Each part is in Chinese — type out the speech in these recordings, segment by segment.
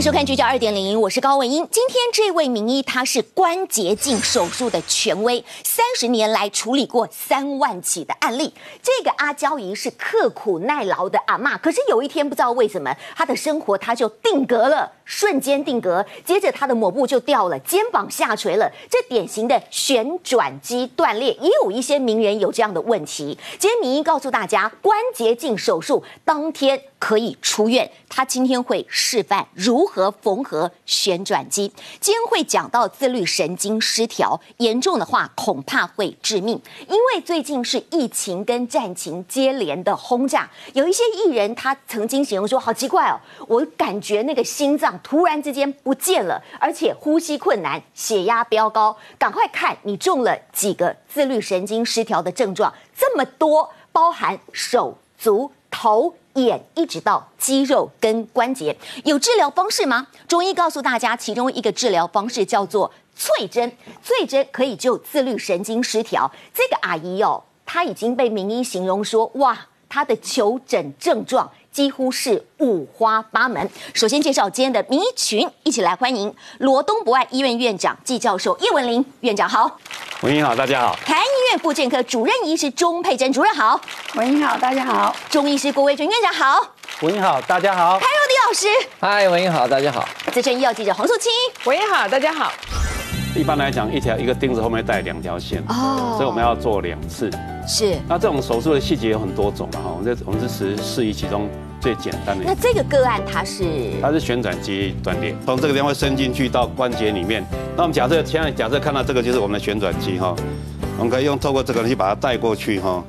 迎收看《聚焦2.0》，我是高文英。今天这位名医，他是关节镜手术的权威，30年来处理过3万起的案例。这个阿娇姨是刻苦耐劳的阿嬷，可是有一天不知道为什么，她的生活她就定格了，瞬间定格。接着她的抹布就掉了，肩膀下垂了，这典型的旋转肌断裂。也有一些名人有这样的问题。今天名医告诉大家，关节镜手术当天可以出院。他今天会示范如何缝合旋转肌，今天会讲到自律神经失调，严重的话恐怕会致命。因为最近是疫情跟战情接连的轰炸，有一些艺人他曾经形容说：“好奇怪哦，我感觉那个心脏突然之间不见了，而且呼吸困难，血压飙高。赶快看你中了几个自律神经失调的症状，这么多，包含手、足、头。”眼一直到肌肉跟关节，有治疗方式吗？中医告诉大家，其中一个治疗方式叫做翠针，翠针可以救自律神经失调。这个阿姨哦，她已经被名医形容说，哇，她的求诊症状几乎是五花八门。首先介绍今天的名医群，一起来欢迎罗东博爱医院院长、暨教授叶文玲院长好，文英好，大家好。台安医院复健科主任医师钟佩珍主任好，文英好，大家好。中医师郭威淳院长好，文英好，大家好。潘若迪老师，嗨，文英好，大家好。资深医药记者黄素卿，文英好，大家好。一般来讲，一个钉子后面带两条线，哦，所以我们要做2次。是。那这种手术的细节有很多种哈，我们是适宜其中最简单的。那这个个案它是旋转肌断裂，从这个地方会伸进去到关节里面。那我们现在假设看到这个就是我们的旋转肌哈，我们可以透过这个去把它带过去哈。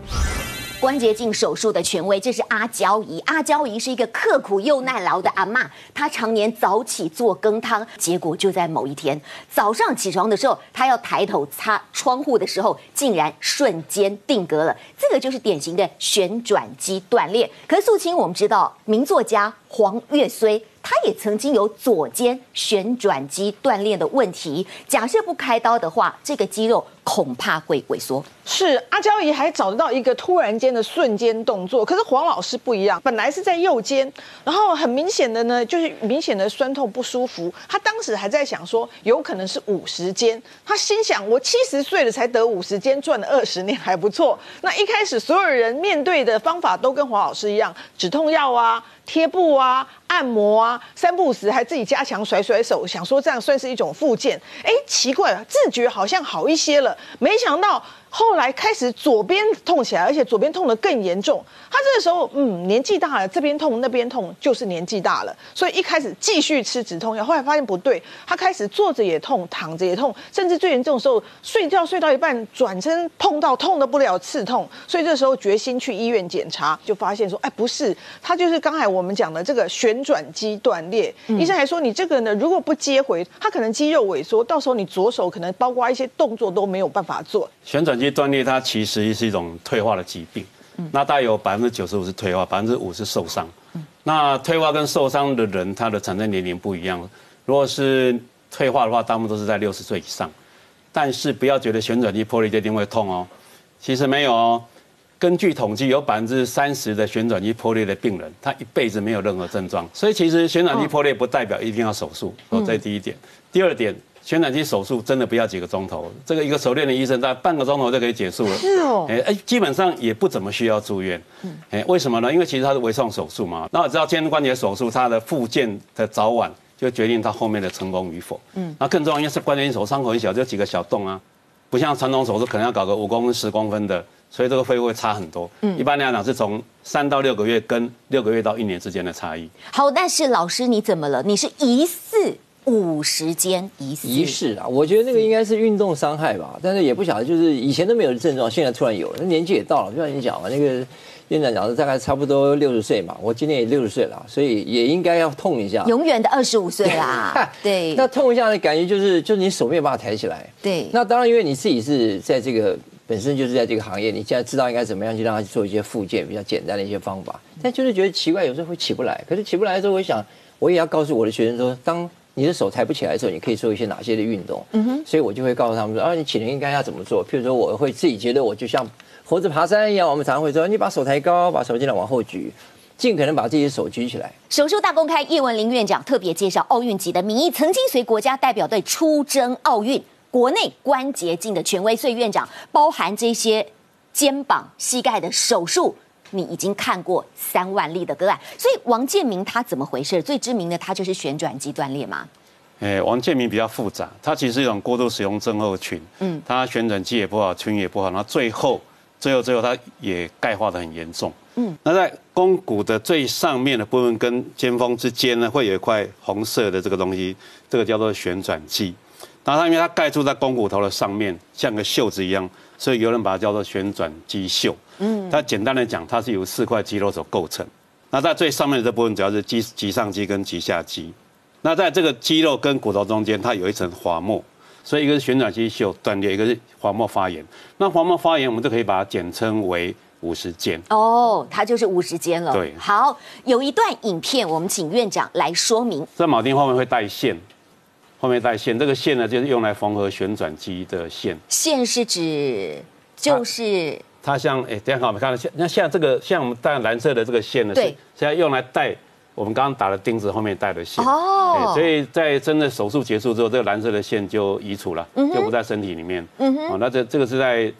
关节镜手术的权威，这是阿娇姨。阿娇姨是一个刻苦又耐劳的阿嬷，她常年早起做羹汤，结果就在某一天早上起床的时候，她要抬头擦窗户的时候，竟然瞬间定格了。这个就是典型的旋转肌断裂。可是素卿，我们知道名作家黄越绥，他也曾经有左肩旋转肌断裂的问题，假设不开刀的话，这个肌肉恐怕会萎缩。是，阿娇姨还找得到一个突然间的瞬间动作，可是黄老师不一样，本来是在右肩，然后很明显的呢，就是明显的酸痛不舒服。他当时还在想说，有可能是50肩，他心想我70岁了才得50肩，赚了20年还不错。那一开始所有人面对的方法都跟黄老师一样，止痛药啊、贴布啊、按摩啊，3不5时还自己加强甩手，想说这样算是一种复健。哎，奇怪了，自觉好像好一些了，没想到后来开始左边痛起来，而且左边痛得更严重。他这个时候，年纪大了，这边痛那边痛，就是年纪大了。所以一开始继续吃止痛药，后来发现不对，他开始坐着也痛，躺着也痛，甚至最严重的时候，睡到一半转身碰到痛得不了刺痛。所以这时候决心去医院检查，就发现说，哎，不是，他就是刚才我们讲的这个旋转肌断裂。医生还说，你这个呢，如果不接回，他可能肌肉萎缩，到时候你左手可能包括一些动作都没有办法做。旋转肌断裂它其实是一种退化的疾病，那大概有95%是退化，5%是受伤。那退化跟受伤的人，他的产生年龄不一样。如果是退化的话，大部分都是在60岁以上。但是不要觉得旋转肌破裂就一定会痛哦，其实没有哦。根据统计，有30%的旋转肌破裂的病人，他一辈子没有任何症状。所以其实旋转肌破裂不代表一定要手术，这是第一点。第二点，旋转肌手术真的不要几个钟头，这个一个熟练的医生大概半个钟头就可以结束了。是哦，基本上也不怎么需要住院。为什么呢？因为其实它是微创手术嘛。那我知道肩关节手术它的复健的早晚就决定它后面的成功与否。那更重要，因为是关节镜手术伤口很小，就几个小洞啊，不像传统手术可能要搞个5公分、10公分的，所以这个费用会差很多。一般来讲是从3到6个月跟6个月到1年之间的差异。好，但是老师你怎么了？你是疑似50肩啊，我觉得那个应该是运动伤害吧，但是也不晓得，就是以前都没有症状，现在突然有了。那年纪也到了，就像你讲嘛，那个院长讲的大概差不多60岁嘛，我今年也60岁了，所以也应该要痛一下。永远的25岁啦，对。那痛一下的感觉就是你手没有办法抬起来。对。那当然，因为你自己是在这个本身就是在这个行业，你现在知道应该怎么样去让他做一些复健比较简单的一些方法，但就是觉得奇怪，有时候会起不来。可是起不来的时候，我想我也要告诉我的学生说，当你的手抬不起来的时候，你可以做一些哪些的运动？所以我就会告诉他们说，你起来应该要怎么做。譬如说，我会自己觉得我就像猴子爬山一样，我们常常会说，你把手抬高，把手尽量往后举。尽可能把自己的手举起来。首秀大公开，叶文玲院长特别介绍奥运级的名医，曾经随国家代表队出征奥运，国内关节镜的权威。所以院长，包含这些肩膀、膝盖的手术，你已经看过3万例的个案。所以王建民他怎么回事？最知名的他就是旋转肌断裂吗？ 王建民比较复杂，他其实是一种过度使用症候群，他旋转肌也不好，群也不好，然后最后他也钙化得很严重，那在肱骨的最上面的部分跟肩峰之间呢，会有一块红色的这个东西，这个叫做旋转肌，然后它因为它盖住在肱骨头的上面，像个袖子一样，所以有人把它叫做旋转肌袖，它简单的讲，它是由4块肌肉所构成，那在最上面的这部分主要是棘上肌跟棘下肌。 那在这个肌肉跟骨头中间，它有一层滑膜，所以一个是旋转肌袖断裂，一个是滑膜发炎。那滑膜发炎，我们就可以把它简称为50肩。哦，它就是50肩了。对，好，有一段影片，我们请院长来说明。这铆钉后面会带线，后面带线，这个线呢就是用来缝合旋转肌的线。线是指就是它像等一下我们看到，那像这个像我们带蓝色的这个线呢，对，是现在用来带。 我们刚刚打了钉子，后面带了线，所以在真的手术结束之后，这个蓝色的线就移除了，就不在身体里面。哦，那这个是在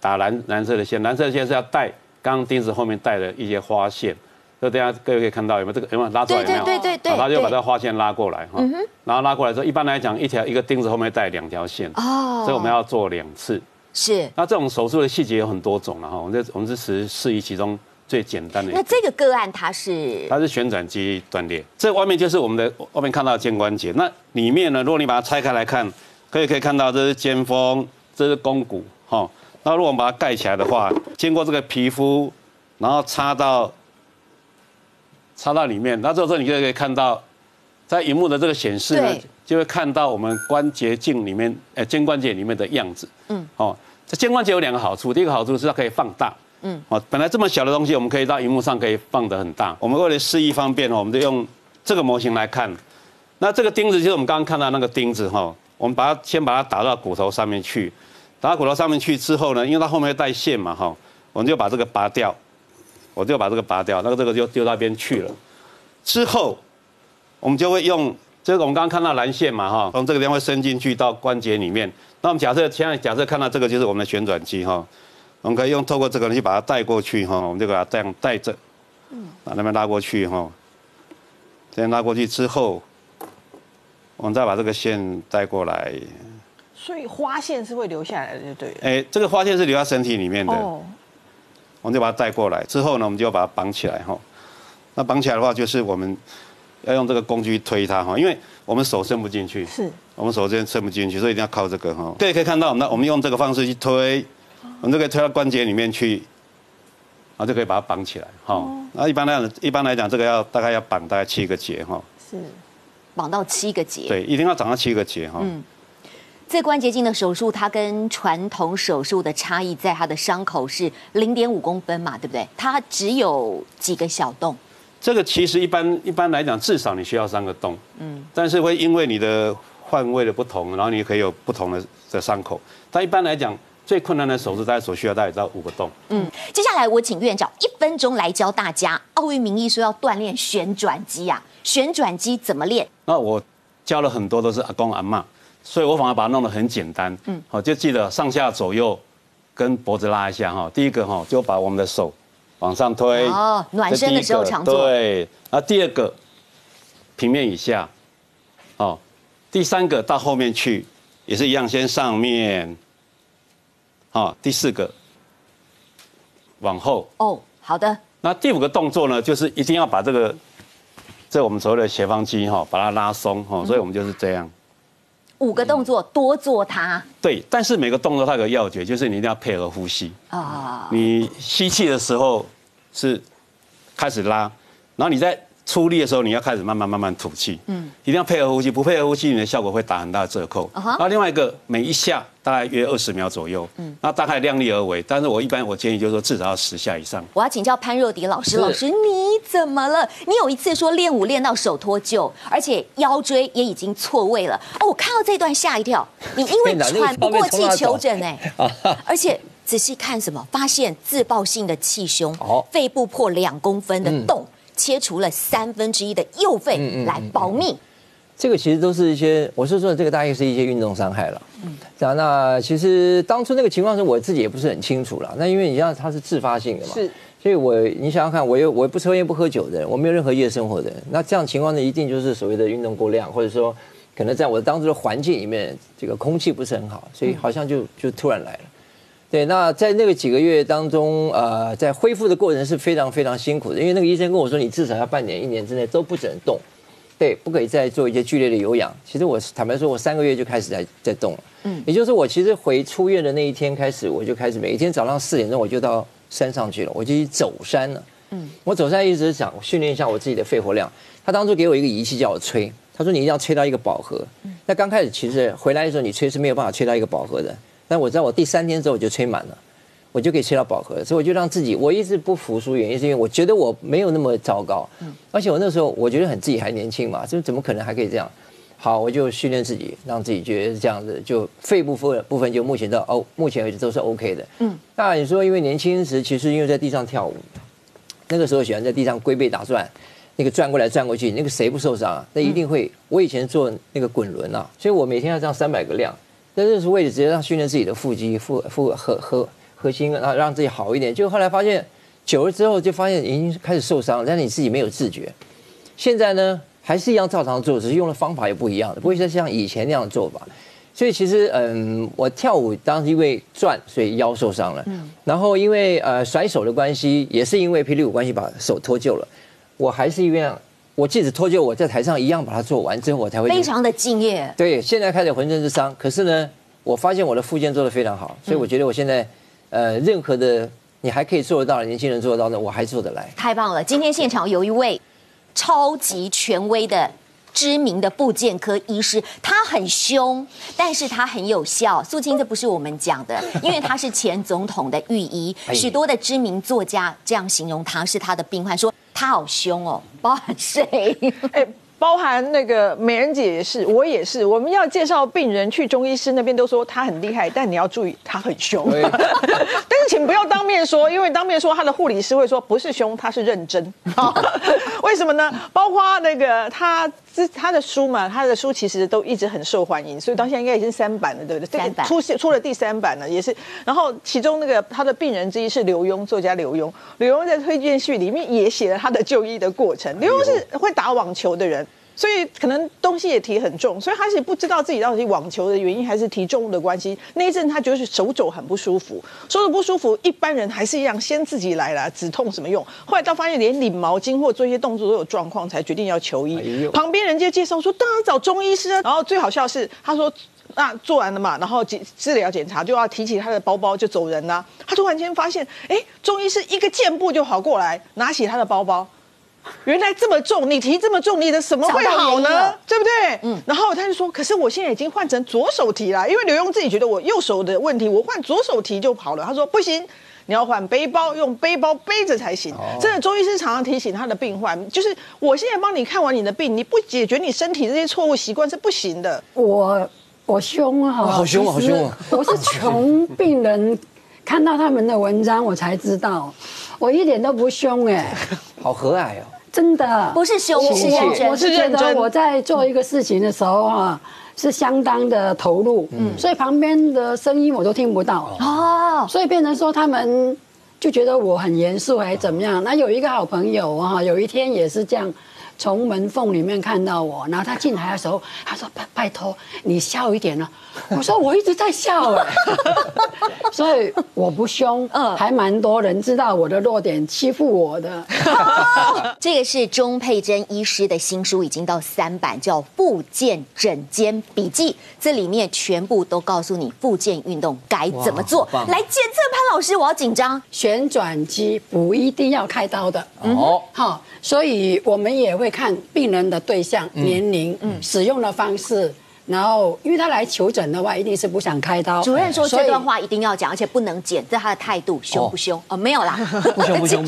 打蓝色的线，蓝色的线是要带刚刚钉子后面带了一些花线，就大家各位可以看到有没有这个有没有拉出来？对，他就把这个花线拉过来哈，然后拉过来之后，一般来讲一个钉子后面带2条线，所以我们要做2次。是，那这种手术的细节有很多种了哈，我们是适宜其中。 最简单的。那这个个案它是旋转肌断裂，这外面就是我们的外面看到的肩关节，那里面呢，如果你把它拆开来看，可以看到这是肩峰，这是肱骨，哈。那如果我们把它盖起来的话，经过这个皮肤，然后插到里面，那这时候你就可以看到，在荧幕的这个显示呢，就会看到我们关节镜里面，肩关节里面的样子。哦，这肩关节有2个好处，第一个好处是它可以放大。 本来这么小的东西，我们可以到荧幕上可以放得很大。我们为了示意方便我们就用这个模型来看。那这个钉子就是我们刚刚看到那个钉子哈，我们先把它打到骨头上面去，打到骨头上面去之后呢，因为它后面带线嘛哈，我们就把这个拔掉，那这个就丢到边去了。之后我们就会用这个我们刚刚看到蓝线嘛哈，从这个地方会伸进去到关节里面。那我们现在假设看到这个就是我们的旋转肌哈。 我们可以透过这个去把它带过去哈，我们就把它这样带着，把那边拉过去哈，这样拉过去之后，我们再把这个线带过来。所以花线是会留下来的，就对了。这个花线是留在身体里面的，我们就把它带过来之后呢，我们就把它绑起来哈。那绑起来的话，就是我们要用这个工具推它哈，因为我们手伸不进去，是我们手伸不进去，所以一定要靠这个哈。各位可以看到，那我们用这个方式去推。 我们就可以推到关节里面去，然后就可以把它绑起来哈。那一般来讲，这个大概要绑大概7个结哈。是，绑到7个结。对，一定要绑到7个结哈。这关节镜的手术，它跟传统手术的差异在它的伤口是0.5公分嘛，对不对？它只有几个小洞。这个其实一般来讲，至少你需要3个洞。但是会因为你的换位的不同，然后你可以有不同的伤口。但一般来讲。 最困难的手术，大家所需要大概到5个洞。接下来我请院长1分钟来教大家，奥运名医说要锻炼旋转肌啊，旋转肌怎么练？那我教了很多都是阿公阿嬷，所以我反而把它弄得很简单。好，就记得上下左右跟脖子拉一下哈。第一个哈，就把我们的手往上推。哦，暖身的时候常做。对，那第二个平面以下，哦，第三个到后面去也是一样，先上面。 啊，第4个往后哦，好的。那第5个动作呢，就是一定要把这我们所谓的斜方肌哈，把它拉松哈，所以我们就是这样。5个动作多做它。对，但是每个动作它有个要诀，就是你一定要配合呼吸啊。你吸气的时候是开始拉，然后你在出力的时候，你要开始慢慢吐气。一定要配合呼吸，不配合呼吸，你的效果会打很大的折扣。然后另外一个，每一下。 大概约20秒左右，那大概量力而为。但是我一般建议就是说至少要10下以上。我要请教潘若迪老师，老师你怎么了？你有一次说练舞练到手脱臼，而且腰椎也已经错位了。哦，我看到这段吓一跳，你因为喘不过气求诊而且仔细看什么，发现自爆性的气胸，肺部破2公分的洞。切除了1/3的右肺来保命。这个其实都是一些，我是说这个大概是一些运动伤害了。啊，那其实当初那个情况是我自己也不是很清楚了。那因为你知道它是自发性的嘛，是。所以你想想看，我不抽烟不喝酒的人，我没有任何夜生活的人，那这样情况呢，一定就是所谓的运动过量，或者说可能在我当初的环境里面，这个空气不是很好，所以好像就突然来了。对，那在那个几个月当中，在恢复的过程是非常非常辛苦的，因为那个医生跟我说，你至少要1年、1年之内都不准动。对，不可以再做一些剧烈的有氧。其实我坦白说，我3个月就开始在动了。也就是我其实回出院的那一天开始，我就开始每天早上4点钟我就到山上去了，我就去走山了。我走山一直想训练一下我自己的肺活量。他当初给我一个仪器叫我吹，他说你一定要吹到一个饱和。那刚开始其实回来的时候你吹是没有办法吹到一个饱和的，但我知道我第3天之后我就吹满了，我就可以吹到饱和，所以我就让自己，我一直不服输，原因是因为我觉得我没有那么糟糕，而且我那时候我觉得自己还年轻嘛，就怎么可能还可以这样？好，我就训练自己，让自己觉得这样子，就肺部分就目前为止都是 OK 的。那你说因为年轻时其实因为在地上跳舞，那个时候喜欢在地上龟背打转，那个转过来转过去，那个谁不受伤啊？那一定会。我以前做那个滚轮啊，所以我每天要这样300个量，但是为了直接让训练自己的腹肌、核心啊，让自己好一点。就后来发现，久了之后就发现已经开始受伤，但是你自己没有自觉。现在呢，还是一样照常做，只是用的方法也不一样的，不会再像以前那样的做法。所以其实，我跳舞当时因为转，所以腰受伤了。然后因为甩手的关系，也是因为霹雳舞关系把手脱臼了。我还是一样，我即使脱臼，我在台上一样把它做完之后，我才会非常的敬业。对，现在开始浑身是伤，可是呢，我发现我的复健做得非常好，所以我觉得我现在。任何的你还可以做得到，年轻人做得到的，我还做得来。太棒了！今天现场有一位超级权威的、知名的复健科医师，他很凶，但是他很有效。素卿，这不是我们讲的，因为他是前总统的御医，许多的知名作家这样形容他，是他的病患，说他好凶哦，包含谁？包含那个美人姐也是，我也是。我们要介绍病人去中医师那边，都说他很厉害，但你要注意，他很凶。但是请不要当面说，因为当面说他的护理师会说不是凶，他是认真。为什么呢？包括那个他的书嘛，他的书其实都一直很受欢迎，所以到现在应该已经3版了，对不对？3版出了第3版了，也是。然后其中那个他的病人之一是刘墉，作家刘墉。刘墉在推荐序里面也写了他的就医的过程。刘墉是会打网球的人。所以可能东西也提很重，所以他是不知道自己到底网球的原因还是提重物的关系。那一阵他觉得手肘很不舒服，手肘不舒服，一般人还是一样先自己来啦，止痛什么用？后来到发现连领毛巾或做一些动作都有状况，才决定要求医。旁边人就介绍说，当然找中医师啊。然后最好笑的是，他说。那做完了嘛，然后治疗检查就要提起他的包包就走人啦、啊。他突然间发现，中医师一个箭步就跑过来，拿起他的包包。原来这么重，你提这么重，你的什么会好呢？对不对？然后他就说，可是我现在已经换成左手提了，因为刘墉自己觉得我右手的问题，我换左手提就好了。他说不行，你要换背包，用背包背着才行。真的，中医师常常提醒他的病患，就是我现在帮你看完你的病，你不解决你身体这些错误习惯是不行的。我凶啊！好凶啊！好凶啊！我是穷病人，看到他们的文章我才知道，我一点都不凶好和蔼哦。真的不是凶，是认真。我是觉得我在做一个事情的时候是相当的投入，所以旁边的声音我都听不到所以变成说他们就觉得我很严肃还怎么样。那有一个好朋友有一天也是这样，从门缝里面看到我，然后他进来的时候他说拜托你笑一点啊。我说我一直在笑所以我不凶，还蛮多人知道我的弱点，欺负我的。这个是钟佩珍医师的新书，已经到3版，叫《复健诊间笔记》，这里面全部都告诉你复健运动该怎么做。来检测潘老师，我要紧张。旋转肌不一定要开刀的好，所以我们也会看病人的对象、年龄、使用的方式。然后，因为他来求诊的话，一定是不想开刀。主任说这段话一定要讲，而且不能剪，这他的态度，凶不凶？没有啦，不凶。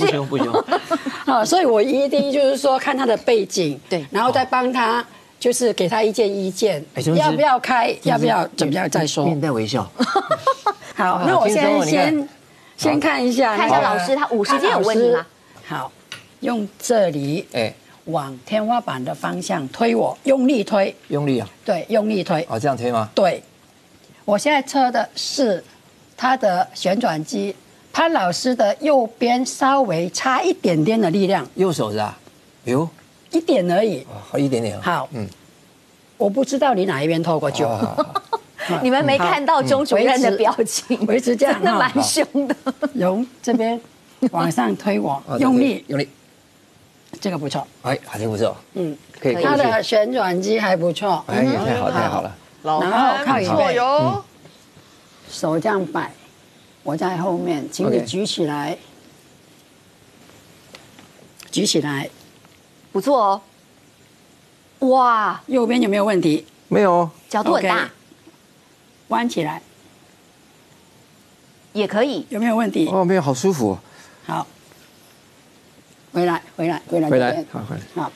所以我一定就是说看他的背景，对，然后再帮他，就是给他一件意见，要不要开，要不要怎么样再说。面带微笑。好，那我现在先看一下老师，他50天有问题吗？好，用这里，哎，往天花板的方向推我，用力推，用力啊，对，用力推，哦，这样推吗？对，我现在测的是它的旋转机，潘老师的右边稍微差一点点的力量，右手是吧？有，一点而已，好一点点，好，嗯，我不知道你哪一边透过去。 你们没看到钟主任的表情，维持这样，真的蛮凶的。由这边往上推我，用力，用力，这个不错，哎，还挺不错，嗯，可以。它的旋转机还不错，哎，太好，太好了。然后靠椅背，手这样摆，我在后面，请你举起来，举起来，不错哦。哇，右边有没有问题？没有，角度很大。 弯起来也可以，有没有问题？哦，没有，好舒服。好，回来，回来，回来，回来，好，回来。好，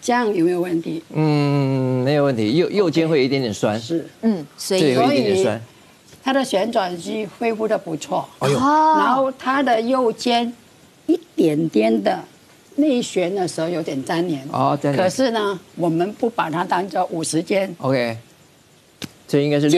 这样有没有问题？嗯，没有问题。右肩会有一点点酸，是，嗯，所以有一点点酸。它的旋转肌恢复的不错，哎呦，然后它的右肩一点点的内旋的时候有点粘连，哦，粘连。可是呢，我们不把它当做50肩。OK。 这应该是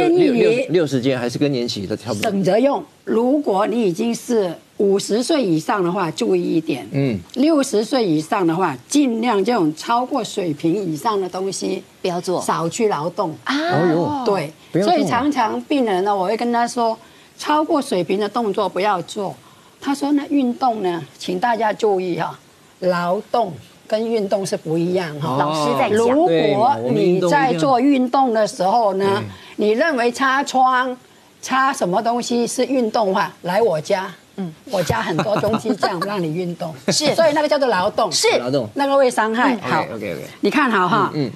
六十肩，还是更年期的差不多。省着用。如果你已经是50岁以上的话，注意一点。嗯。60岁以上的话，尽量这种超过水平以上的东西不要做，少去劳动。啊。哦对。所以常常病人呢，我会跟他说，超过水平的动作不要做。他说呢，运动呢，请大家注意哈，劳动。 跟运动是不一样哈，老师在讲。如果你在做运动的时候呢，你认为擦窗、擦什么东西是运动的话，来我家，嗯，我家很多东西这样让你运动，是，所以那个叫做劳动，是劳动，那个会伤害。好 ，OK， 你看好哈，嗯，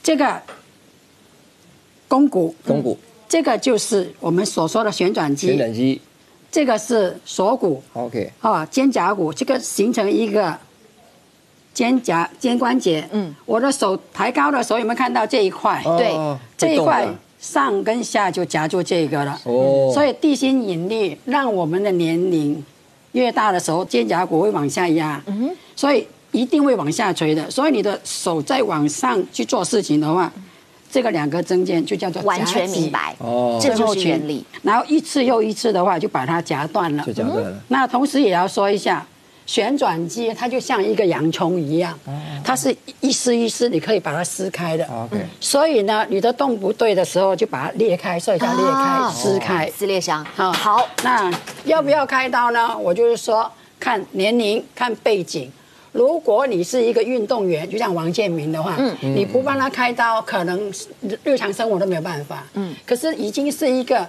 这个肱骨，肱骨，这个就是我们所说的旋转肌，旋转肌，这个是锁骨 ，OK， 啊，肩胛骨，这个形成一个。 肩关节，嗯，我的手抬高的时候有没有看到这一块？对，这一块上跟下就夹住这个了。哦，所以地心引力让我们的年龄越大的时候，肩胛骨会往下压，嗯，所以一定会往下垂的。所以你的手再往上去做事情的话，这个两个中间就叫做完全明白，哦，这就是原理。然后一次又一次的话，就把它夹断了，就夹断了。那同时也要说一下。 旋转机它就像一个洋葱一样，它是一丝一丝，你可以把它撕开的。所以呢，你的动不对的时候就把它裂开，所以叫裂开、撕开、撕裂伤。好，那要不要开刀呢？我就是说，看年龄、看背景。如果你是一个运动员，就像王建民的话，你不帮他开刀，可能日常生活都没有办法。可是已经是一个。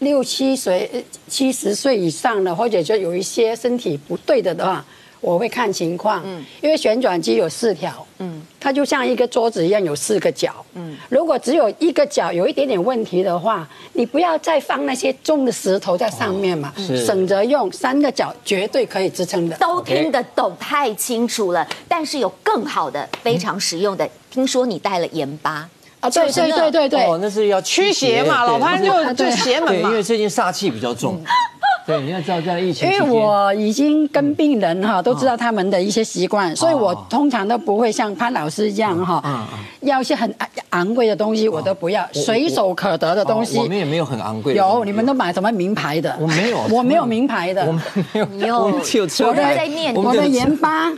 6、7岁、70岁以上的，或者就有一些身体不对的话，我会看情况。嗯，因为旋转机有4条，嗯，它就像一个桌子一样有4个角。嗯，如果只有一个角有一点点问题的话，你不要再放那些重的石头在上面嘛，省着用3个角绝对可以支撑的。都听得懂，太清楚了。但是有更好的、非常实用的，听说你带了盐巴。 啊，对对对对对，哦，那是要驱邪嘛，老潘就邪门嘛。对，因为最近煞气比较重。对，你要知道在疫情期间。因为我已经跟病人哈都知道他们的一些习惯，所以我通常都不会像潘老师一样哈，要一些很昂贵的东西我都不要，随手可得的东西。我们也没有很昂贵。有，你们都买什么名牌的？我没有，我没有名牌的。我没有，我只有车牌。我的盐巴、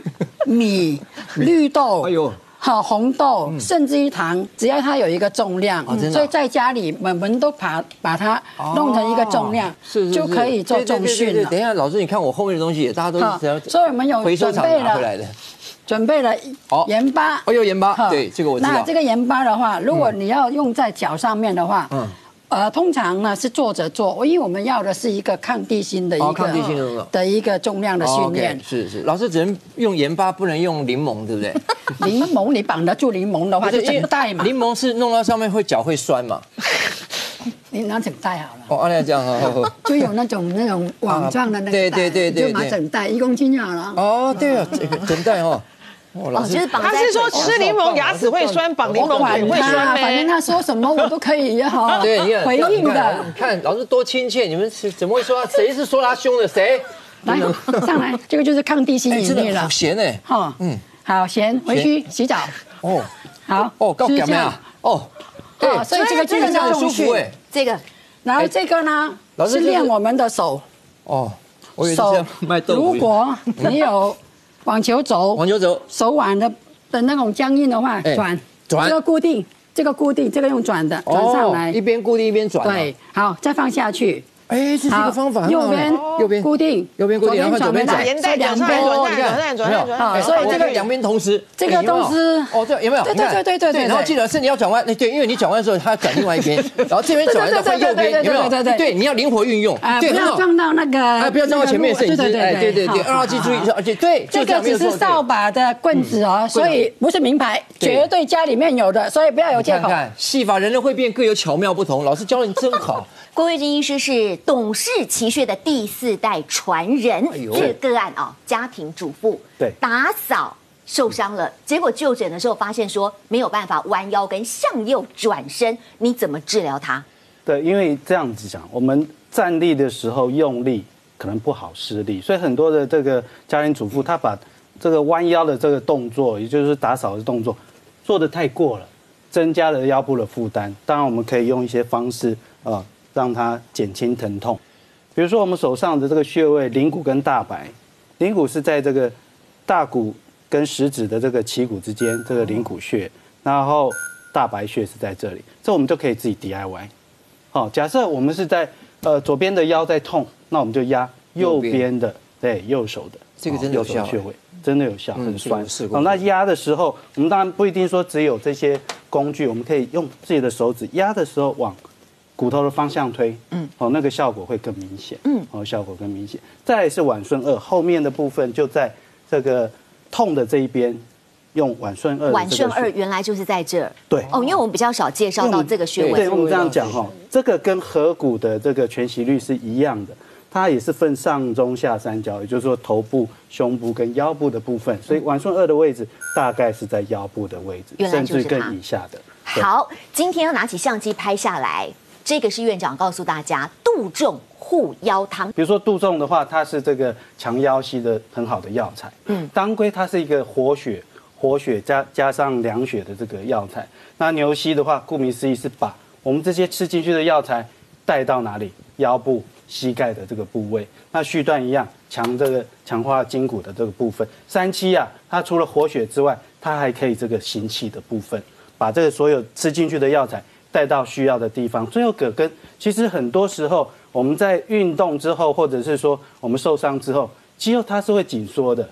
米、绿豆。哎呦。 好，红豆甚至于糖，只要它有一个重量，所以在家里我们都把它弄成一个重量，就可以做重训了。等一下，老师，你看我后面的东西也大家都是，所以我们有回收厂拿回来的，准备了盐巴。哦，有盐巴，对，这个我知道。那这个盐巴的话，如果你要用在脚上面的话，通常呢是坐着做，因为我们要的是一个抗地心的一个重量的训练。是是，老师只能用盐巴，不能用柠檬，对不对？ 柠檬，你绑得住柠檬的话，就整袋嘛。柠檬是弄到上面会脚会酸嘛？你拿整袋好了。哦，按这样啊，就有那种网状的那个。对对对对，就拿整袋，1公斤就好了。哦，对啊，整袋哦。哦，就是绑。他是说吃柠檬牙齿会酸，绑柠檬腿会酸。反正他说什么我都可以哈。对，你看回应的。看老师多亲切，你们怎么会说谁是说他凶的谁？来上来，这个就是抗地心引力了。好咸哎，哈，嗯，好咸，回去洗澡。哦，好，哦，够咸啊，哦，对，所以这个很舒服哎，这个，然后这个呢是练我们的手。哦，手，如果你有网球肘，手腕的那种僵硬的话，转，这个固定。 这个用转的，转上来，一边固定一边转。对，好，再放下去。哎，这是一个方法。右边固定，然后左边转，两边转。所以这个两边同时。这个同时。哦，对，有没有？对。然后记得是你要转弯，对，因为你转弯的时候，它转另外一边，然后这边转到换右边，有没有？对，你要灵活运用。哎，不要撞到那个。哎，不要撞到前面摄影师。对。二号机注意一下，而且对，这个只是扫把的棍子哦，所以不是名牌，绝对家里面有的，所以不要有借口。看，戏法人类会变，各有巧妙不同。老师教你真好。 郭瑞珍医师是董氏奇穴的第4代传人，这个案啊，家庭主妇打扫受伤了，结果就诊的时候发现说没有办法弯腰跟向右转身，你怎么治疗他？对，因为这样子讲，我们站立的时候用力可能不好施力，所以很多的这个家庭主妇她把这个弯腰的这个动作，也就是打扫的动作做得太过了，增加了腰部的负担。当然，我们可以用一些方式让它减轻疼痛，比如说我们手上的这个穴位，灵骨跟大白，灵骨是在这个大骨跟食指的这个旗骨之间，这个灵骨穴，然后大白穴是在这里，这我们就可以自己 DIY。好，假设我们是在左边的腰在痛，那我们就压右边的，对，右手的，这个真的有效，穴位真的有效，很酸。那压的时候，我们当然不一定说只有这些工具，我们可以用自己的手指压的时候往 骨头的方向推，那个效果会更明显，效果更明显。再来是腕顺二，后面的部分就在这个痛的这一边，用腕顺二。腕顺二原来就是在这儿，对，因为我们比较少介绍到这个穴位。对，我们这样讲这个跟合谷的这个全息律是一样的，它也是分上中下三焦，也就是说头部、胸部跟腰部的部分，所以腕顺二的位置大概是在腰部的位置，甚至更以下的。好，今天要拿起相机拍下来。 这个是院长告诉大家杜仲护腰汤。比如说杜仲的话，它是这个强腰膝的很好的药材。当归它是一个活血加上凉血的这个药材。那牛膝的话，顾名思义是把我们这些吃进去的药材带到哪里？腰部、膝盖的这个部位。那续段一样，强化筋骨的这个部分。三七啊，它除了活血之外，它还可以这个行气的部分，把这个所有吃进去的药材 带到需要的地方。最后葛根，其实很多时候我们在运动之后，或者是说我们受伤之后，肌肉它是会紧缩的。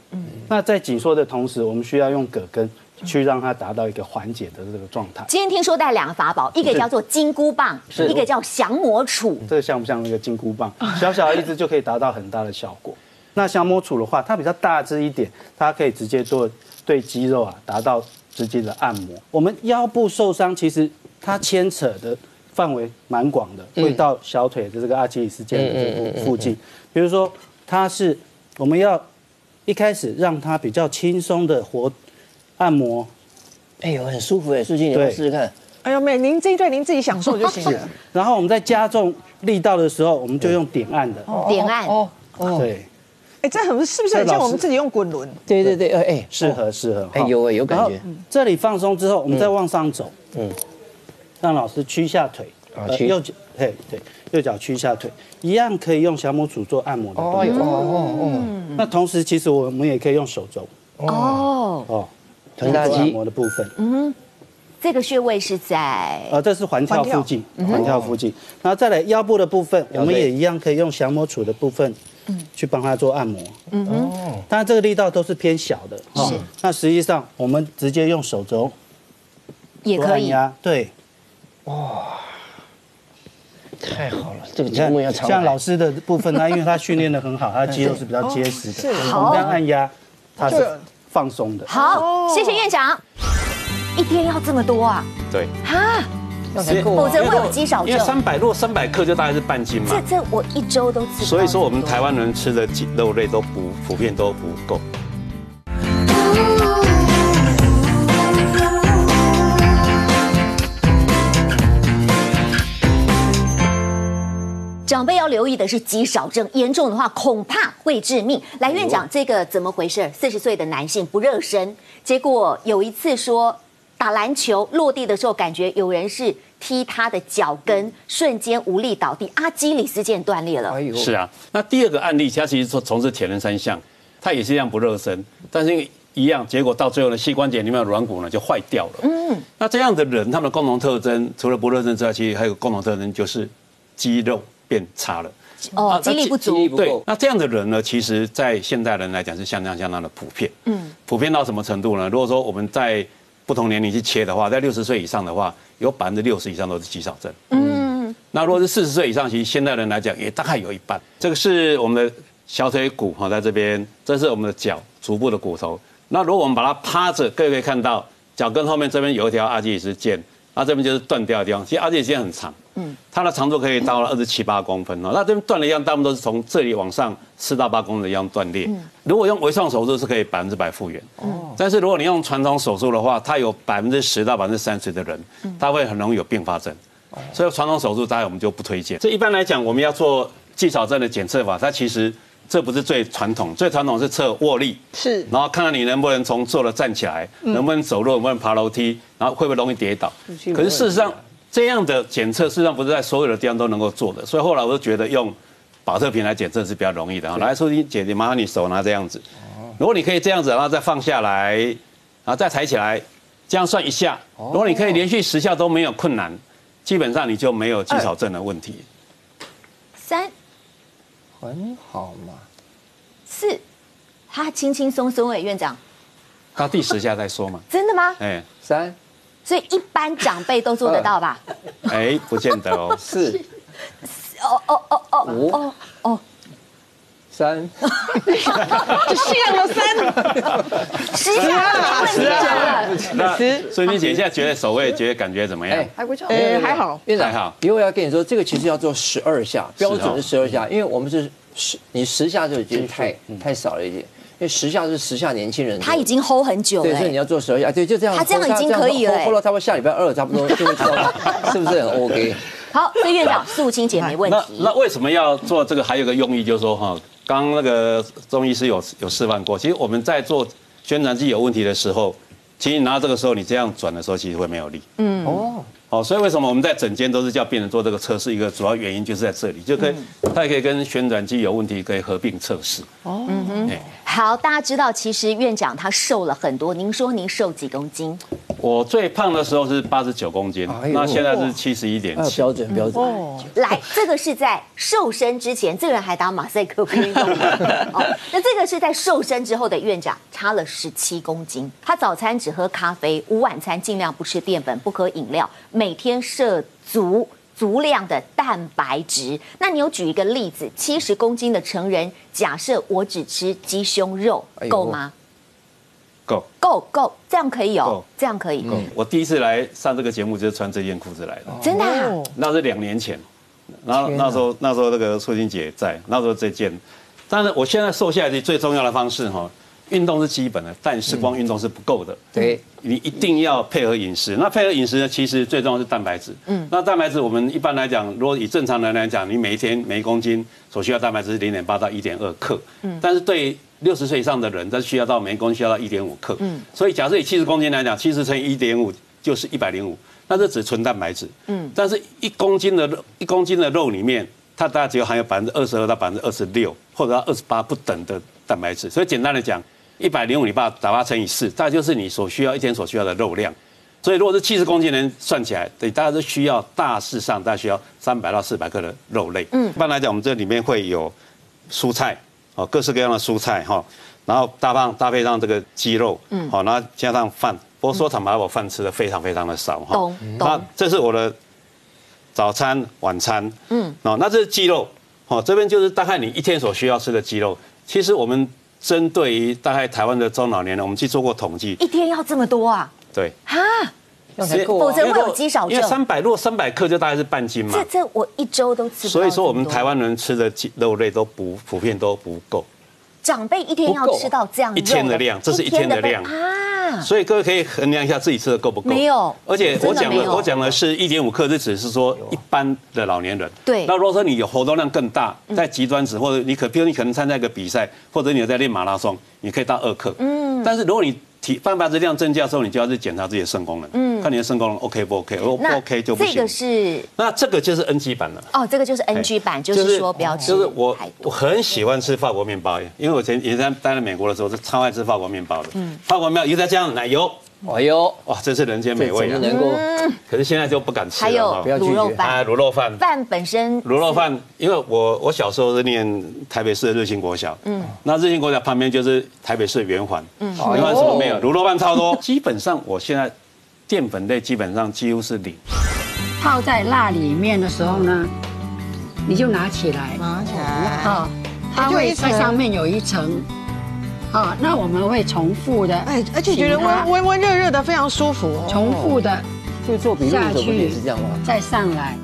那在紧缩的同时，我们需要用葛根去让它达到一个缓解的这个状态。今天听说带两个法宝，一个叫做金箍棒，一个叫降魔杵。这个像不像那个金箍棒？小小一支就可以达到很大的效果。那降魔杵的话，它比较大支一点，它可以直接做对肌肉啊达到直接的按摩。我们腰部受伤，其实 它牵扯的范围蛮广的，会到小腿的这个阿基里斯腱的这附近。比如说，它是我们要一开始让它比较轻松的按摩。哎呦，很舒服哎，素卿，你要试试看。哎呦，妹，您这一段您自己享受就行了。然后我们在加重力道的时候，我们就用点按的。点按哦，对。哎，这很是不是很像我们自己用滚轮？对，哎，适合。哎，有感觉。这里放松之后，我们再往上走。让老师屈下腿，右脚屈下腿，一样可以用降魔杵做按摩的动作。那同时，其实我们也可以用手肘。臀大肌按摩的部分。这个穴位是在这是环跳附近。然后再来腰部的部分，我们也一样可以用降魔杵的部分，去帮它做按摩。当然这个力道都是偏小的。那实际上我们直接用手肘也可以啊，对。 哇，太好了！这个节目要常像老师的部分呢，因为他训练得很好，他肌肉是比较结实的。我们这样按压，它是放松的。好，谢谢院长。一天要这么多啊？对。哈，否则会有肌少症。因为300克就大概是半斤嘛。这我一周都吃。所以说我们台湾人吃的肉类都普遍都不够。长辈要留意的是肌少症，严重的话恐怕会致命。来，院长，这个怎么回事？40岁的男性不热身，结果有一次说打篮球落地的时候，感觉有人是踢他的脚跟，瞬间无力倒地，阿基里斯腱断裂了。是啊，那第二个案例，他其实从事铁人三项，他也是一样不热身，但是因为一样，结果到最后呢，膝关节里面的软骨呢就坏掉了。那这样的人，他们的共同特征除了不热身之外，其实还有共同特征就是肌肉变差了。肌力不足。对，那这样的人呢，其实在现代人来讲是相当的普遍。普遍到什么程度呢？如果说我们在不同年龄去切的话，在60岁以上的话，有60%以上都是肌少症。那如果是40岁以上，其实现代人来讲也大概有一半。这个是我们的小腿骨哈，在这边，这是我们的脚足部的骨头。那如果我们把它趴着，各位可以看到脚跟后面这边有一条阿基里斯腱，那这边就是断掉的地方。其实阿基里斯腱很长，它的长度可以到了27、8公分哦。那这边断的一样，大部分都是从这里往上4到8公分的一样断裂。如果用微创手术是可以100%复原，但是如果你用传统手术的话，它有10%到30%的人，它会很容易有并发症，所以传统手术大概我们就不推荐。这一般来讲，我们要做肌少症的检测法，它其实。这不是最传统，最传统是测握力，是，然后看看你能不能从坐着站起来，能不能走路，能不能爬楼梯，然后会不会容易跌倒。可是事实上，这样的检测事实上不是在所有的地方都能够做的，所以后来我就觉得用保特瓶来检测是比较容易的。来，淑婷姐姐，麻烦你手拿这样子，如果你可以这样子，然后再放下来，然后再抬起来，这样算一下，如果你可以连续10下都没有困难，基本上你就没有肌少症的问题。3。很好嘛，4，他轻轻松松哎，院长，到第10下再说嘛。真的吗？哎，3，所以一般长辈都做得到吧？哎，不见得哦。4，5，3，像了10下，那所以你姐现在觉得手位，觉得感觉怎么样？还不错，还好。院长好，因为我要跟你说，这个其实要做12下，标准是12下，因为我们是10下就已经太少了一点，因为10下是时下年轻人，他已经 hold 很久了，对，所以你要做12下，对，就这样，他这样已经可以了，hold 到差不多下礼拜2差不多就会知道，是不是很 OK？ 好，所以院长肃清姐没问题。那为什么要做这个？还有个用意就是说哈。刚刚那个中医师有示范过，其实我们在做宣传剂有问题的时候，其实你拿到这个时候你这样转的时候，其实会没有力。所以为什么我们在诊间都是叫病人做这个测试？一个主要原因就是在这里，就可以它也可以跟宣传剂有问题可以合并测试。好，大家知道，其实院长他瘦了很多，您说您瘦几公斤？我最胖的时候是89公斤，那现在是71.7，标准。来，这个是在瘦身之前，这个人还打马赛克运动。那这个是在瘦身之后的院长，差了17公斤。他早餐只喝咖啡，午晚餐尽量不吃淀粉，不喝饮料，每天摄足量的蛋白质。那你有举一个例子，70公斤的成人，假设我只吃鸡胸肉，够吗？够，这样可以哦，这样可以。我第一次来上这个节目就是穿这件裤子来的，真的啊？那是2年前，然后那时候那个淑清姐在，那时候这件。但是我现在瘦下来的最重要的方式哈，运动是基本的，但是光运动是不够的。对，你一定要配合饮食。那配合饮食呢，其实最重要是蛋白质。那蛋白质我们一般来讲，如果以正常人来讲，你每一天每公斤所需要蛋白质是0.8到1.2克。但是对60岁以上的人，他需要到每公斤需要到1.5克。所以假设以70公斤来讲，70乘以1.5就是105，那这只纯蛋白质。但是一公斤的肉里面，它大概只有含有22%到26%或者28%不等的蛋白质。所以简单的讲。105你把它乘以4，大概就是你所需要一天所需要的肉量。所以如果是70公斤的人算起来，对，大家都需要大致上需要300到400克的肉类。一般来讲，我们这里面会有蔬菜，各式各样的蔬菜哈，然后搭配上这个鸡肉，好，然后加上饭。不过说坦白，我饭吃的非常的少哈。那这是我的早餐、晚餐。那这是鸡肉，这边就是大概你一天所需要吃的鸡肉。其实我们。针对于大概台湾的中老年人，我们去做过统计，一天要这么多啊？对啊，否则会有肌少症。因为300克就大概是半斤嘛。这我一周都吃不到。所以说我们台湾人吃的肉类都普遍都不够。长辈一天要吃到这样一天的量，这是一天的量啊。啊！所以各位可以衡量一下自己吃的够不够。没有，而且我讲的是1.5克，这只是说一般的老年人。对。那如果说你有活动量更大，在极端值或者比如你可能参加一个比赛，或者你有在练马拉松，你可以到2克。嗯。但是如果你蛋白质量增加之后，你就要去检查自己的肾功能，看你的肾功能 OK 不 OK， 如果不 OK 就不行。那这个就是 NG 版了。哦，这个就是 NG 版，就是说不要吃。就是我很喜欢吃法国面包，因为我以前也在待在美国的时候，是超爱吃法国面包的。法国面包又再加上奶油，哎呦，哇，真是人间美味啊！可是现在就不敢吃了。还有卤肉饭，卤肉饭，饭本身卤肉饭，因为我小时候是念台北市的日新国小，那日新国小旁边就是台北市圆环，圆环什么没有，卤肉饭超多。基本上我现在淀粉类基本上几乎是0。泡在辣里面的时候呢，你就拿起来，啊，它上面有一层。啊，那我们会重复的，哎，而且觉得温热的非常舒服，重复的就做比例怎么也是这样吗？再上来。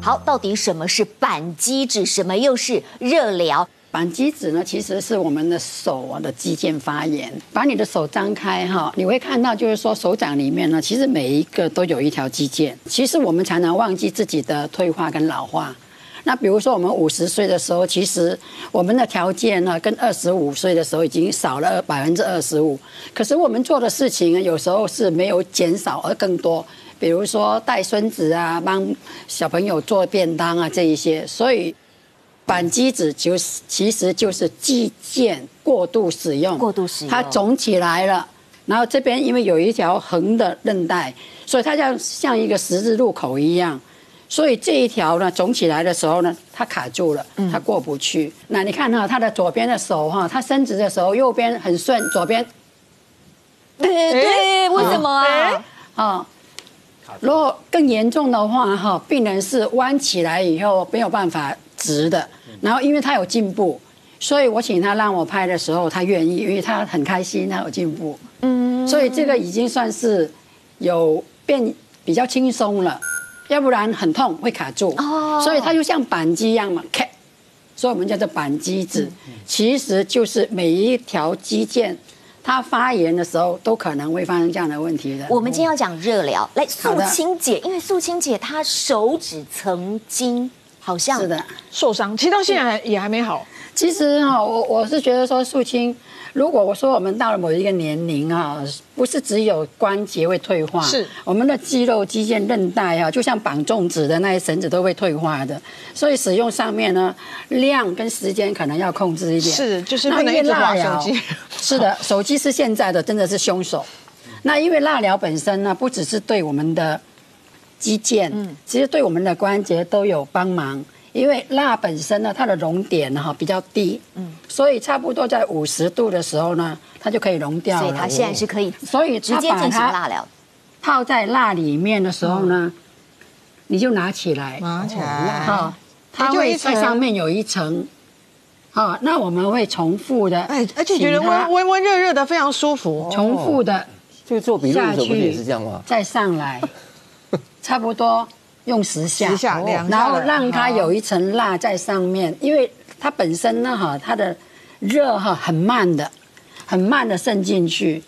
好，到底什么是板机指？什么又是热疗？板机指呢，其实是我们的手的肌腱发炎。把你的手张开哈，你会看到就是说手掌里面呢，其实每一个都有一条肌腱。其实我们常常忘记自己的退化跟老化。那比如说我们50岁的时候，其实我们的条件呢，跟25岁的时候已经少了25%。可是我们做的事情有时候是没有减少，而更多。比如说带孙子啊，帮小朋友做便当啊，这一些，所以。板机指其实就是肌腱过度使用，它肿起来了，然后这边因为有一条横的韧带，所以它像一个十字路口一样，所以这一条呢肿起来的时候呢，它卡住了，它过不去。那你看哈，它的左边的手哈，它伸直的时候，右边很顺，左边，对，为什么啊？啊。如果更严重的话，哈，病人是弯起来以后没有办法直的，然后因为他有进步，所以我请他让我拍的时候，他愿意，因为他很开心，他有进步，所以这个已经算是有变比较轻松了，要不然很痛会卡住，所以他就像板机一样嘛，所以我们叫做板机指，其实就是每一条肌腱。它发炎的时候都可能会发生这样的问题的。我们今天要讲热疗，来素卿姐，因为素卿姐她手指曾经好像是的受伤，其实到现在也还没好。其实哈，我是觉得说素卿，如果我说我们到了某一个年龄啊，不是只有关节会退化，是我们的肌肉、肌腱、韧带啊，就像绑粽子的那些绳子都会退化的。所以使用上面呢，量跟时间可能要控制一点。是，就是不能一直滑手机。是的，手机是现在的真的是凶手。那因为蜡疗本身呢，不只是对我们的肌腱，其实对我们的关节都有帮忙。因为蜡本身呢，它的熔点哈比较低，所以差不多在50度的时候呢，它就可以溶掉了。所以它现在是可以，所以直接进行蜡疗。泡在蜡里面的时候呢，你就拿起来，哈，它会在上面有一层，啊，那我们会重复的，哎，而且觉得温热的非常舒服，重复的就做笔录什么也是这样吗？再上来，差不多。用10下，然后让它有一层蜡在上面，因为它本身呢哈，它的热哈很慢的渗进去，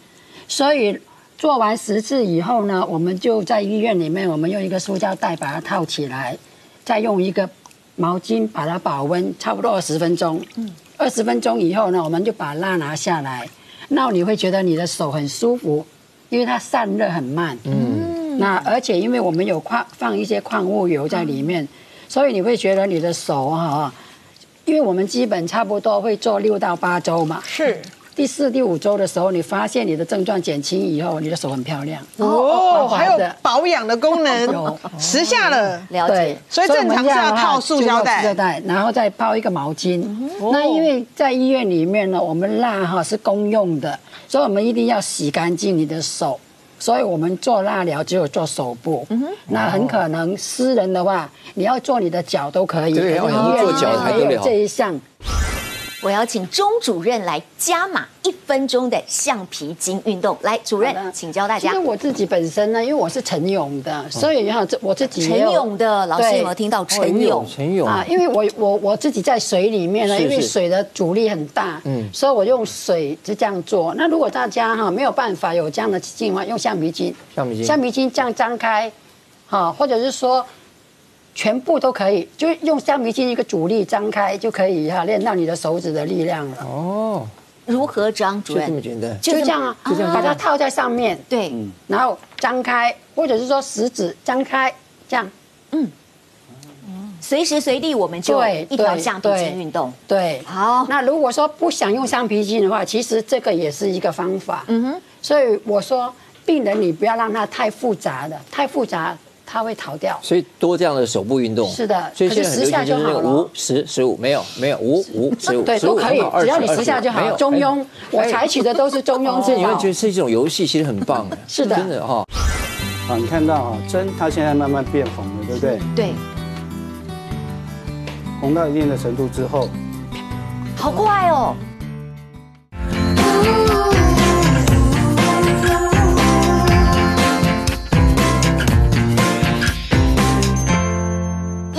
所以做完10次以后呢，我们就在医院里面，我们用一个塑胶袋把它套起来，再用一个毛巾把它保温，差不多20分钟。20分钟以后呢，我们就把蜡拿下来，那你会觉得你的手很舒服，因为它散热很慢。那而且因为我们有放一些矿物油在里面，所以你会觉得你的手哈，因为我们基本差不多会做6到8周嘛，是第4、第5周的时候，你发现你的症状减轻以后，你的手很漂亮哦，还有保养的功能，10下了，了解。所以正常是要套塑胶袋，然后再包一个毛巾。那因为在医院里面呢，我们蜡哈是公用的，所以我们一定要洗干净你的手。所以我们做蜡疗只有做手部，那很可能私人的话，你要做你的脚都可以，因为医院没有这一项。我要请钟主任来加码1分钟的橡皮筋运动。来，主任，请教大家。因为我自己本身呢，因为我是晨泳的，所以我自己晨泳的老师有没有听到晨泳？晨泳啊，因为我自己在水里面呢，因为水的阻力很大，所以我用水就这样做。那如果大家哈没有办法有这样的情况，用橡皮筋，橡皮筋这样张开，好，或者是说。 全部都可以，就用橡皮筋一个阻力张开就可以哈，练到你的手指的力量了。哦，如何张？主任就这么简单，就这样啊，把它套在上面，对，然后张开，或者是说食指张开，这样，随时随地我们就一条橡皮筋运动。对，好。那如果说不想用橡皮筋的话，其实这个也是一个方法。所以我说，病人你不要让他太复杂的，太复杂。 他会逃掉，所以多这样的手部运动是的，所以现在很流行就是那个5、10、15，没有5、10、15，对，都可以，只要你10下就好。中庸，我采取的都是中庸之道。你会觉得是一种游戏，其实很棒哎，是的，真的哈。好，你看到啊，针它现在慢慢变红了，对不对？对。红到一定的程度之后，好快哦。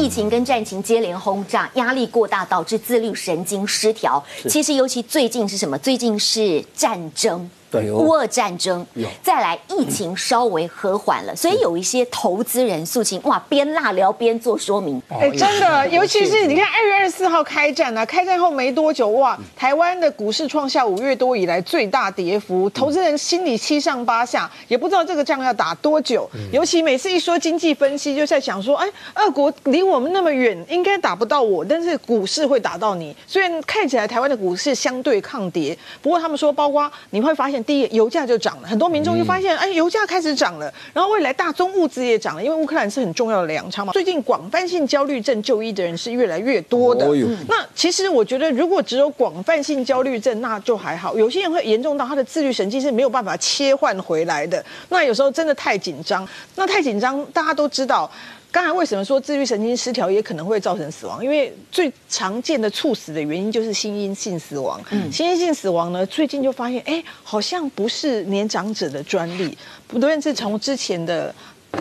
疫情跟战情接连轰炸，压力过大导致自律神经失调。其实，尤其最近是什么？最近是战争，对，乌俄战争。再来，疫情稍微和缓了，所以有一些投资人诉请，哇，边辣聊边做说明。哎，真的，尤其是你看2月24号开战啊，开战后没多久，哇，台湾的股市创下5月多以来最大跌幅，投资人心里7上8下，也不知道这个仗要打多久。尤其每次一说经济分析，就在想说，哎，俄国离我。 我们那么远，应该打不到我，但是股市会打到你。虽然看起来台湾的股市相对抗跌，不过他们说，包括你会发现，第一，油价就涨了，很多民众就发现，哎，油价开始涨了。然后未来大宗物资也涨了，因为乌克兰是很重要的粮仓嘛。最近广泛性焦虑症就医的人是越来越多的。那其实我觉得，如果只有广泛性焦虑症，那就还好。有些人会严重到他的自律神经是没有办法切换回来的。那有时候真的太紧张，那太紧张，大家都知道。 刚才为什么说自律神经失调也可能会造成死亡？因为最常见的猝死的原因就是心因性死亡。心因性死亡呢，最近就发现，哎，好像不是年长者的专利，不论是从之前的。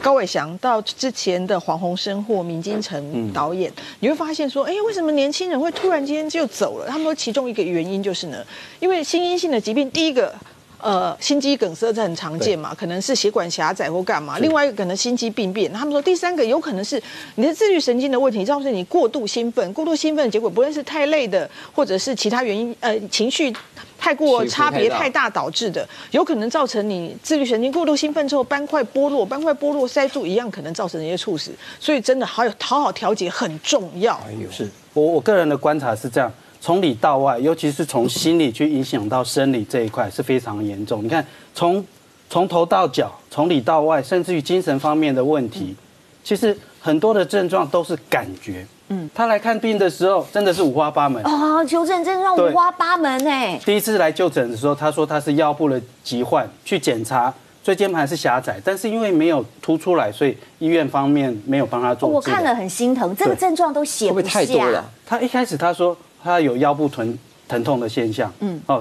高伟翔到之前的黄鸿升或闵金城导演，你会发现说，哎，为什么年轻人会突然间就走了？他们说其中一个原因就是呢，因为心因性的疾病，第一个，心肌梗塞这很常见嘛，可能是血管狭窄或干嘛；另外一个可能心肌病变。他们说第三个有可能是你的自律神经的问题，造成你过度兴奋，过度兴奋的结果不论是太累的，或者是其他原因，情绪。 太过差别太大导致的，有可能造成你自律神经过度兴奋之后斑块剥落，斑块剥落塞住一样可能造成一些猝死，所以真的还有好好调节很重要。哎呦，是我个人的观察是这样，从里到外，尤其是从心理去影响到生理这一块是非常严重。你看，从头到脚，从里到外，甚至于精神方面的问题，其实很多的症状都是感觉。 他来看病的时候真的是5花8门啊，求诊症状5花8门哎。第一次来就诊的时候，他说他是腰部的疾患，去检查椎间盘是狭窄，但是因为没有凸出来，所以医院方面没有帮他做。我看了很心疼，这个症状都写不下。他一开始他说他有腰部疼痛的现象，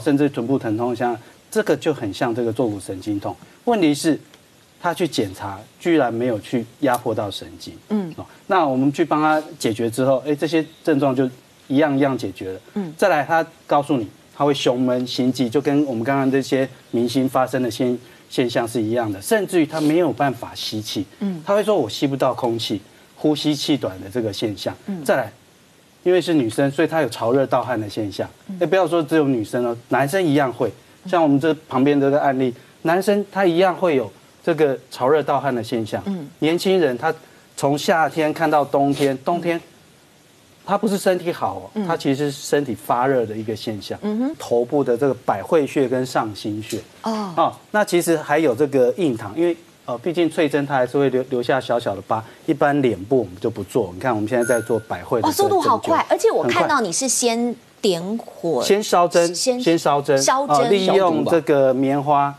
甚至臀部疼痛像这个就很像这个坐骨神经痛。问题是。 他去检查，居然没有去压迫到神经。那我们去帮他解决之后，哎，这些症状就一样解决了。再来，他告诉你，他会胸闷、心悸，就跟我们刚刚这些明星发生的现象是一样的。甚至于他没有办法吸气，他会说我吸不到空气，呼吸气短的这个现象。再来，因为是女生，所以她有潮热盗汗的现象。哎，不要说只有女生哦，男生一样会。像我们这旁边这个案例，男生他一样会有。 这个潮热盗汗的现象，年轻人他从夏天看到冬天，冬天他不是身体好哦，他其实是身体发热的一个现象，头部的这个百会穴跟上行穴哦，那其实还有这个印堂，因为毕竟翠针它还是会留下小小的疤，一般脸部我们就不做，你看我们现在在做百会的，速度好快，而且我看到你是先点火，先烧针，利用这个棉花。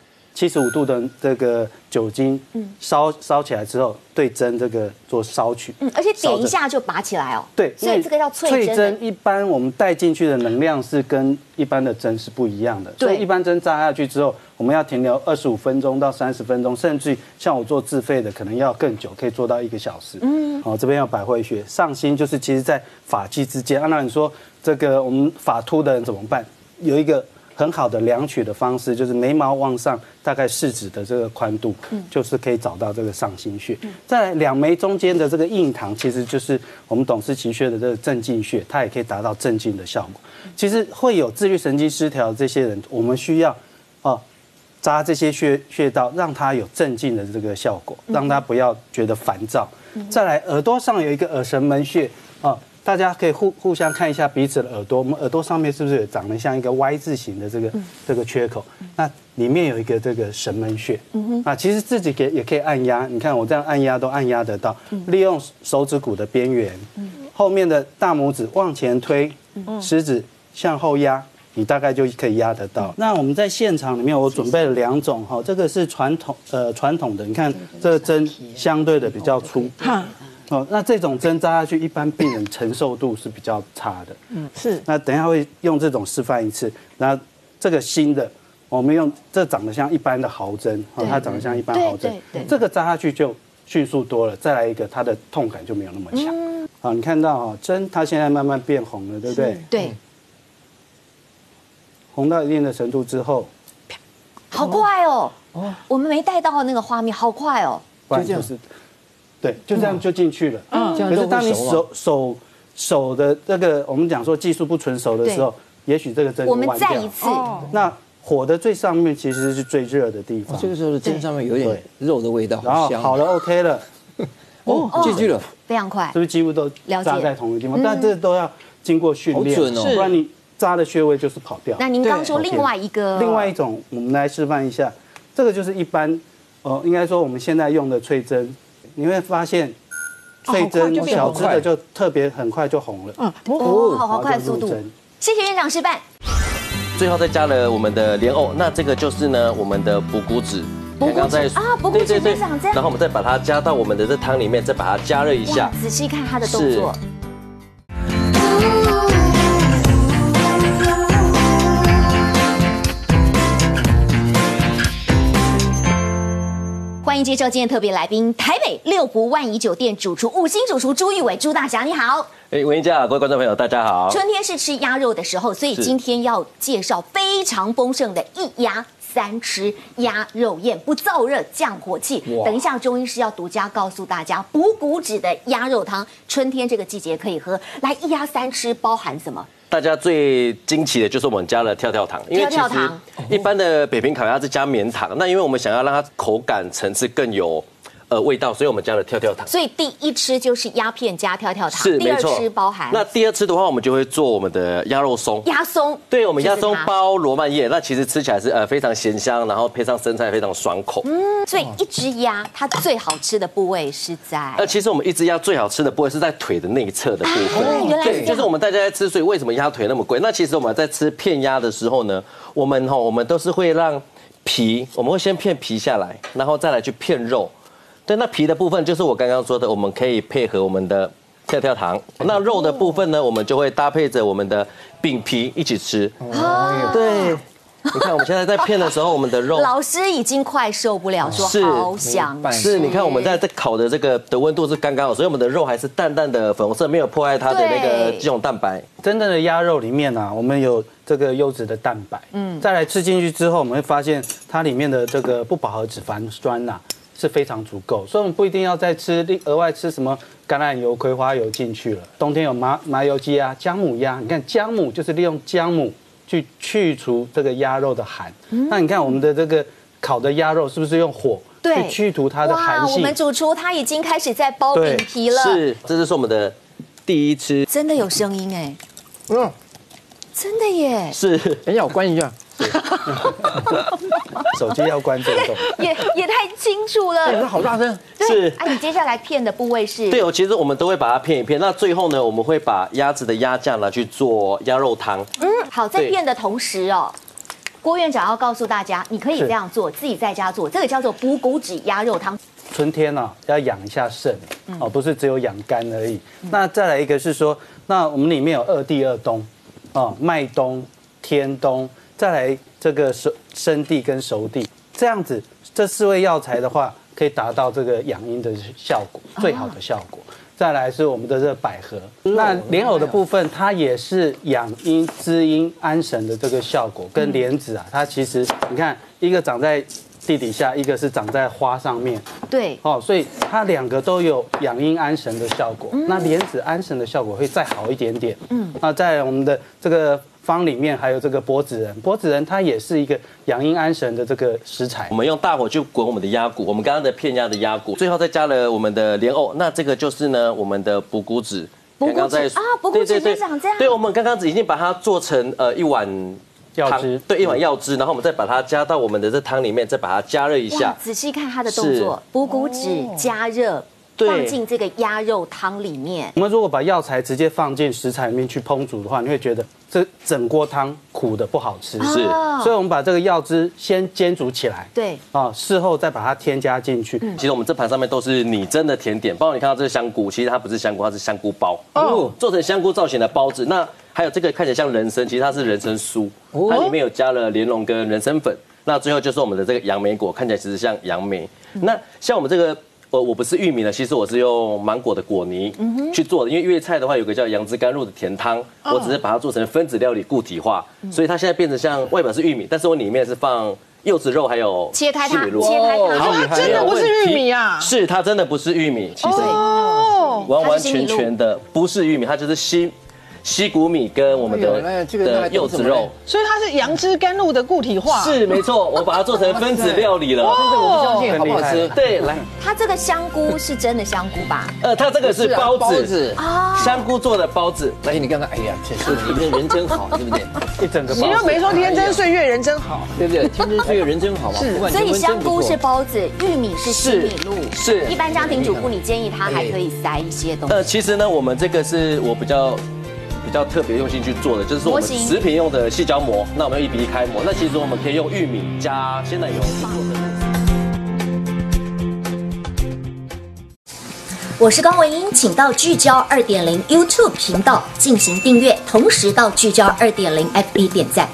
75度的这个酒精，烧起来之后，对针这个做烧取，而且点一下就拔起来哦。对，所以这个叫脆针。脆针一般我们带进去的能量是跟一般的针是不一样的，所以一般针扎下去之后，我们要停留25分钟到30分钟，甚至像我做自费的，可能要更久，可以做到1个小时。好，这边要百会穴，上心就是其实在发际之间。按照你说这个我们发秃的人怎么办？有一个很好的量取的方式就是眉毛往上，大概4指的这个宽度，就是可以找到这个上心穴。在两眉中间的这个印堂，其实就是我们董氏奇穴的这个镇静穴，它也可以达到镇静的效果。其实会有自律神经失调这些人，我们需要扎这些穴道，让它有镇静的这个效果，让它不要觉得烦躁。再来，耳朵上有一个耳神门穴啊。大家可以互相看一下彼此的耳朵，我们耳朵上面是不是长得像一个 Y 字形的这个缺口？那里面有一个这个神门穴，其实自己也可以按压，你看我这样按压都按压得到，利用手指骨的边缘，后面的大拇指往前推，食指向后压，你大概就可以压得到。那我们在现场里面，我准备了2种哈，这个是传统的，你看这个针相对的比较粗。那这种针扎下去，一般病人承受度是比较差的。是。那等一下会用这种示范一次。那这个新的，我们用这长得像一般的毫针，它长得像一般毫针，这个扎下去就迅速多了。再来一个，它的痛感就没有那么强。好，你看到针它现在慢慢变红了，对不对？对。红到一定的程度之后，好快哦！我们没带到那个画面，好快哦！就这样子。对，就这样就进去了。可是当你手的这个，我们讲说技术不纯熟的时候，也许这个针我们再一次。那火的最上面其实是最热的地方。这个时候针上面有点肉的味道，然后好了 ，OK 了，进去了，非常快，是不是几乎都扎在同一个地方？但这都要经过训练，不然你扎的穴位就是跑掉。那您刚说另外一种，我们来示范一下，这个就是一般，应该说我们现在用的脆针。你会发现，脆针小支的就特别很快就红了。好快的速度！谢谢院长示范。最后再加了我们的莲藕，那这个就是呢我们的补骨脂。补骨脂啊，补骨脂院长这样。然后我们再把它加到我们的这汤里面，再把它加热一下。仔细看它的动作。欢迎介绍今天特别来宾，台北六福万怡酒店主厨5星主厨朱育瑋，朱大侠你好。文佳，各位观众朋友大家好。春天是吃鸭肉的时候，所以今天要介绍非常丰盛的1鸭3吃鸭肉宴，不燥热降火气。等一下中医师要独家告诉大家补骨脂的鸭肉汤，春天这个季节可以喝。来，1鸭3吃包含什么？大家最惊奇的就是我们加了跳跳糖，因为其实一般的北平烤鸭是加绵糖，那因为我们想要让它口感层次更有味道，所以我们加了跳跳糖。所以第1吃就是鸭片加跳跳糖，是没错。第2吃包含那第2吃的话，我们就会做我们的鸭肉松。鸭松，对，我们鸭松包罗曼叶，那其实吃起来是非常咸香，然后配上生菜非常爽口。所以1只鸭它最好吃的部位是在其实我们1只鸭最好吃的部位是在腿的内侧的部分。原来对，就是我们大家在吃，所以为什么鸭腿那么贵？那其实我们在吃片鸭的时候呢，我们都是会让皮，我们会先片皮下来，然后再来去片肉。对，那皮的部分就是我刚刚说的，我们可以配合我们的跳跳糖。那肉的部分呢，我们就会搭配着我们的饼皮一起吃。对，你看我们现在在片的时候，我们的肉老师已经快受不了，说好想吃。是，你看我们在烤的这个的温度是刚刚好，所以我们的肉还是淡淡的粉红色，没有破坏它的那个肌溶蛋白。真正的鸭肉里面我们有这个优质的蛋白。再来吃进去之后，我们会发现它里面的这个不饱和脂肪酸是非常足够，所以我们不一定要再吃额外吃什么橄榄油、葵花油进去了。冬天有麻油鸡啊、姜母鸭，你看姜母就是利用姜母去除这个鸭肉的寒。那你看我们的这个烤的鸭肉是不是用火去去除它的寒性？我们主厨他已经开始在包饼皮了。是，这就是我们的第1吃。真的有声音哎，真的耶。是，等一下我关一下。手机要关震动，也太清楚了。对，好大声。是啊，你接下来片的部位是？对，其实我们都会把它片一片。那最后呢，我们会把鸭子的鸭架拿去做鸭肉汤。好，在片的同时郭院长要告诉大家，你可以这样做，自己在家做，这个叫做补骨脂鸭肉汤。春天呢、啊，要养一下肾，哦，不是只有养肝而已。那再来一个是说，那我们里面有二地二冬，哦，麦冬、天冬，再来这个生地跟熟地，这样子这4味药材的话，可以达到这个养阴的效果，最好的效果。再来是我们的这百合，那莲藕的部分，它也是养阴、滋阴、安神的这个效果。跟莲子啊，它其实你看，一个长在地底下，一个是长在花上面，对，哦，所以它两个都有养阴安神的效果。那莲子安神的效果会再好一点点。嗯，那在我们的这个方里面还有这个柏子仁，柏子仁它也是一个养阴安神的这个食材。我们用大火去滚我们的鸭骨，我们刚刚的片鸭的鸭骨，最后再加了我们的莲藕，那这个就是呢我们的补骨脂。补骨脂啊，补骨脂就长这样。对，我们刚刚已经把它做成一碗。药汁对，一碗药汁，然后我们再把它加到我们的这汤里面，再把它加热一下。仔细看它的动作，补骨脂加热，放进这个鸭肉汤里面。我们如果把药材直接放进食材里面去烹煮的话，你会觉得这整锅汤苦的不好吃。是，所以我们把这个药汁先煎煮起来，对，啊，事后再把它添加进去。其实我们这盘上面都是拟真的甜点，包括你看到这个香菇，其实它不是香菇，它是香菇包，哦，做成香菇造型的包子。那还有这个看起来像人参，其实它是人参酥，它里面有加了莲蓉跟人参粉。那最后就是我们的这个杨梅果，看起来其实像杨梅。那像我们这个，我不是玉米的，其实我是用芒果的果泥去做的。因为粤菜的话有个叫杨枝甘露的甜汤，我只是把它做成分子料理固体化，所以它现在变成像外表是玉米，但是我里面是放柚子肉还有切开它，切开它，它真的不是玉米啊！是它真的不是玉米，其实完完全全的不是玉米，它就是西谷米跟我们的柚子肉，所以它是杨枝甘露的固体化。是没错，我把它做成分子料理了。真的，我不相信好不好吃。对，来，它这个香菇是真的香菇吧？它这个是包子啊，香菇做的包子。而且你刚刚，哎呀，真是你们人真好，对不对？一整个包子。你又没说天真岁月人真好，对不对？天真岁月人真好嘛。是，所以香菇是包子，玉米是西米露。是，一般家庭主妇你建议它还可以塞一些东西。其实呢，我们这个是我比较特别用心去做的，就是我们食品用的矽胶膜，那我们要1:1开模。那其实我们可以用玉米加鲜奶油做的。我是高文英，请到聚焦2.0 YouTube 频道进行订阅，同时到聚焦2.0 FB 点赞。